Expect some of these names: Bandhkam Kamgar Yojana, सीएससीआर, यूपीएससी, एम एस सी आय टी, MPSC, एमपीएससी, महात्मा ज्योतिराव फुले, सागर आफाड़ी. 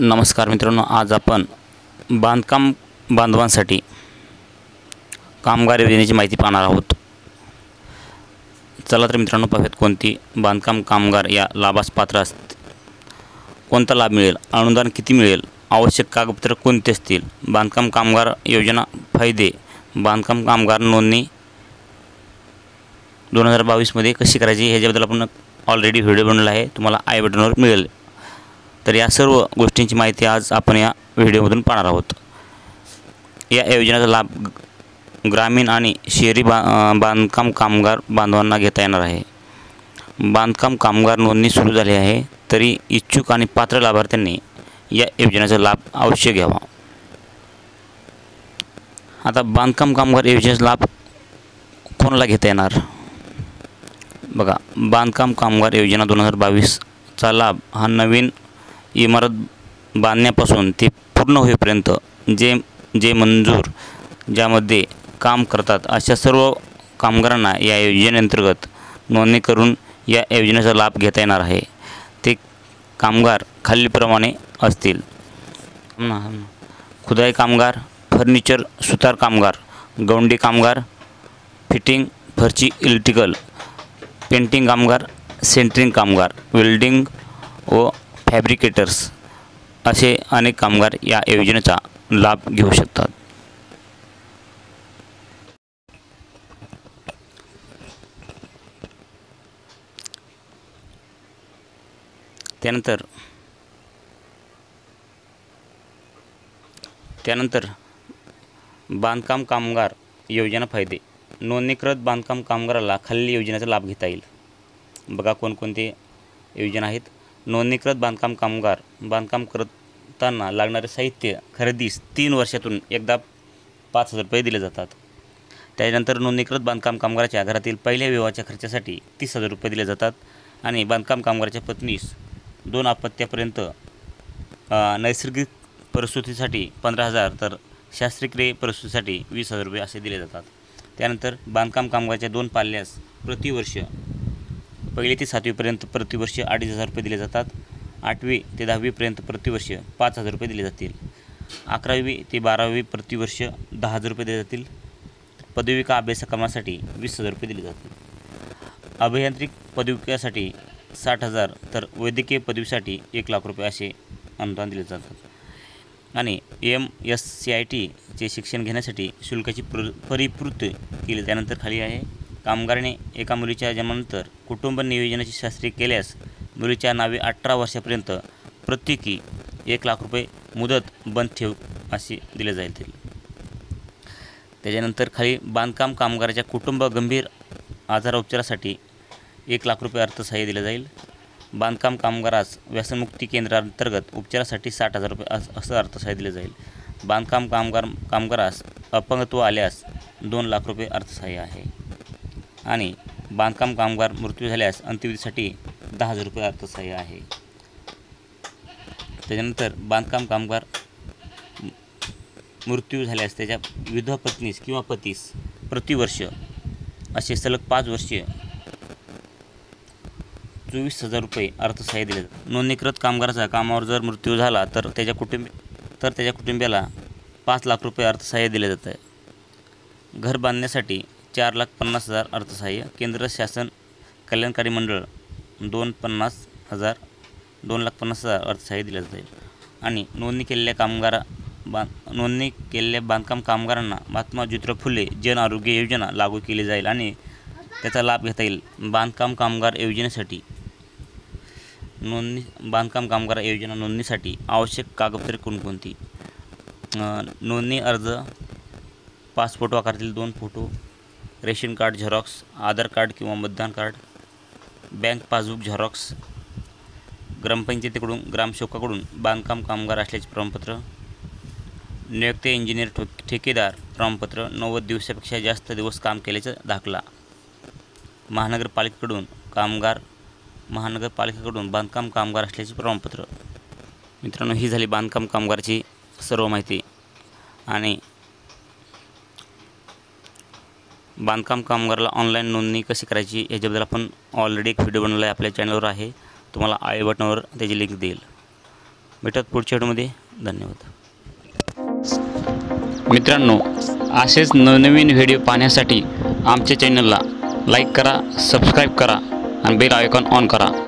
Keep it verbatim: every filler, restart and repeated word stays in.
नमस्कार मित्रांनो, आज आपण बांधकाम बांधवांसाठी कामगार योजनेची माहिती पाहणार आहोत। चला तर मित्रांनो पाहूयात, कोणती बांधकाम कामगार या लाभास पात्र असतील, कोणता लाभ मिळेल, अनुदान किती मिळेल, आवश्यक कागदपत्रे कोणती असतील, बांधकाम कामगार योजना फायदे, बांधकाम कामगार नोंदणी दोन हजार बावीस मध्ये कशी करायची ह्याच्याबद्दल आपण ऑलरेडी व्हिडिओ बनवला आहे, तुम्हाला आय बटनवर मिळेल। तर या सर्व गोष्टींची माहिती आज आपण या व्हिडिओमधून पाहणार आहोत। या योजनेचा लाभ ग्रामीण आणि शहरी बा बांधकाम कामगार बांधवांना घेता येणार आहे। बांधकाम कामगार नोंदणी सुरू झाली आहे, तरी इच्छुक आणि पात्र लाभार्थ्यांनी या योजनेचा लाभ अवश्य घ्यावा। आता बांधकाम कामगार योजनेचा लाभ कोणाला घेता येणार बघा, बांधकाम कामगार योजना दोन हजार बावीसचा लाभ हा नवीन इमारत बांधण्यापासून ते पूर्ण होईपर्यंत जे जे मंजूर ज्यामध्ये काम करतात अशा सर्व कामगारांना या योजनेअंतर्गत नोंदणी करून या योजनेचा लाभ घेता येणार आहे। ते कामगार खालीलप्रमाणे असतील: खुदाई कामगार, फर्निचर सुतार कामगार, गवंडी कामगार, फिटिंग फरची इलेक्ट्रिकल, पेंटिंग कामगार, सेंटरिंग कामगार, वेल्डिंग व फॅब्रिकेटर्स असे अनेक कामगार या योजनेचा लाभ घेऊ शकतात। त्यानंतर त्यानंतर बांधकाम कामगार योजना फायदे, नोंदणीकृत बांधकाम कामगाराला खालील योजनेचा लाभ घेता येईल बघा, कोणकोणते योजना आहेत। नोंदणीकृत बांधकाम कामगार बांधकाम करताना लागणारे साहित्य खरेदीस तीन वर्षातून एकदा पाच हजार रुपये दिले जातात। त्यानंतर नोंदणीकृत बांधकाम कामगाराच्या घरातील पहिल्या विवाहाच्या खर्चासाठी तीस हजार रुपये दिले जातात आणि बांधकाम कामगाराच्या पत्नीस दोन अपत्यापर्यंत नैसर्गिक परिस्थितीसाठी पंधरा हजार तर शास्त्रक्रिय परिस्थितीसाठी वीस हजार रुपये असे दिले जातात। त्यानंतर बांधकाम कामगाराच्या दोन पाल्यास प्रतिवर्ष पहिले ते सातवीपर्यंत प्रतिवर्ष अडीच हजार रुपये दिले जातात। आठवी ते दहावीपर्यंत प्रतिवर्ष पाच हजार रुपये दिले जातील। अकरावी ते बारावी प्रतिवर्ष दहा हजार रुपये दिले जातील। पदविका अभ्यासक्रमासाठी वीस हजार रुपये दिले जातील। अभियांत्रिक पदविकासाठी साठ हजार तर वैद्यकीय पदवीसाठी एक लाख रुपये असे अनुदान दिले जातात। आणि एम एस सी आय टीचे शिक्षण घेण्यासाठी शुल्काची प्र परिपूर्ती केली। त्यानंतर खाली आहे, कामगाराने एका मुलीच्या जन्मानंतर कुटुंब नियोजनाची शास्त्री केल्यास मुलीच्या नावे अठरा वर्षापर्यंत प्रत्येकी एक लाख रुपये मुदत बंद ठेव असे दिले जातील। त्याच्यानंतर खाली बांधकाम कामगाराच्या कुटुंब गंभीर आजार उपचारासाठी एक लाख रुपये अर्थसहाय्य दिले जाईल। बांधकाम कामगारास व्यसनमुक्ती केंद्रांतर्गत उपचारासाठी साठ हजार रुपये असं अर्थसहाय्य दिले जाईल। बांधकाम कामगार कामगारास अपंगत्व आल्यास दोन लाख रुपये अर्थसहाय्य आहे आणि बांधकाम कामगार मृत्यू झाल्यास अंत्यविधीसाठी दहा हजार रुपये अर्थसहाय्य आहे। त्याच्यानंतर बांधकाम कामगार मृत्यू झाल्यास त्याच्या विधवा पत्नीस किंवा पतीस प्रतिवर्ष असे सलग पाच वर्षे चोवीस हजार रुपये अर्थसहाय्य दिले जातात। नोंदणीकृत कामगाराचा कामावर जर मृत्यू झाला तर त्याच्या कुटुंब तर त्याच्या कुटुंबियाला पाच लाख रुपये अर्थसहाय्य दिले जात आहे। घर बांधण्यासाठी चार लाख पन्नास हजार अर्थसहाय्य, केंद्र शासन कल्याणकारी मंडळ दोन पन्नास हजार दोन लाख पन्नास हजार अर्थसहाय्य दिले जाते। आणि नोंदणी केलेल्या कामगारा बां नोंदणी केलेल्या बांधकाम कामगारांना महात्मा ज्योतिराव फुले जन आरोग्य योजना लागू केली जाईल आणि त्याचा लाभ घेता येईल। बांधकाम कामगार योजनेसाठी नोंदणी बांधकाम कामगार योजना नोंदणीसाठी आवश्यक कागदपत्रे कोणकोणती, नोंदणी अर्ज, पासपोर्ट आकारातील दोन photo, ration card xerox, Aadhaar card किंवा मतदान कार्ड, बँक पासबुक झेरॉक्स, ग्रामपंचायतीकडून ग्रामसेवकाकडून बांधकाम कामगार असल्याचे प्रमाणपत्र, नियुक्त इंजिनियर ठो ठेकेदार प्रमाणपत्र, नव्वद दिवसापेक्षा जास्त दिवस काम केल्याचा दाखला, महानगरपालिकेकडून कामगार महानगरपालिकेकडून बांधकाम कामगार असल्याचे प्रमाणपत्र। मित्रांनो, ही झाली बांधकाम कामगारची सर्व माहिती आणि बांधकाम कामगाराला ऑनलाईन नोंदणी कशी करायची याच्याबद्दल आपण ऑलरेडी एक व्हिडिओ बनवला आहे, आपल्या चॅनलवर आहे, तुम्हाला आय बटनवर त्याची लिंक देईल। भेटत पुढच्या व्हिडिओमध्ये. धन्यवाद मित्रांनो. असेच नवनवीन व्हिडिओ पाहण्यासाठी आमच्या चॅनलला लाईक करा, सबस्क्राइब करा आणि बेल आयकॉन ऑन करा.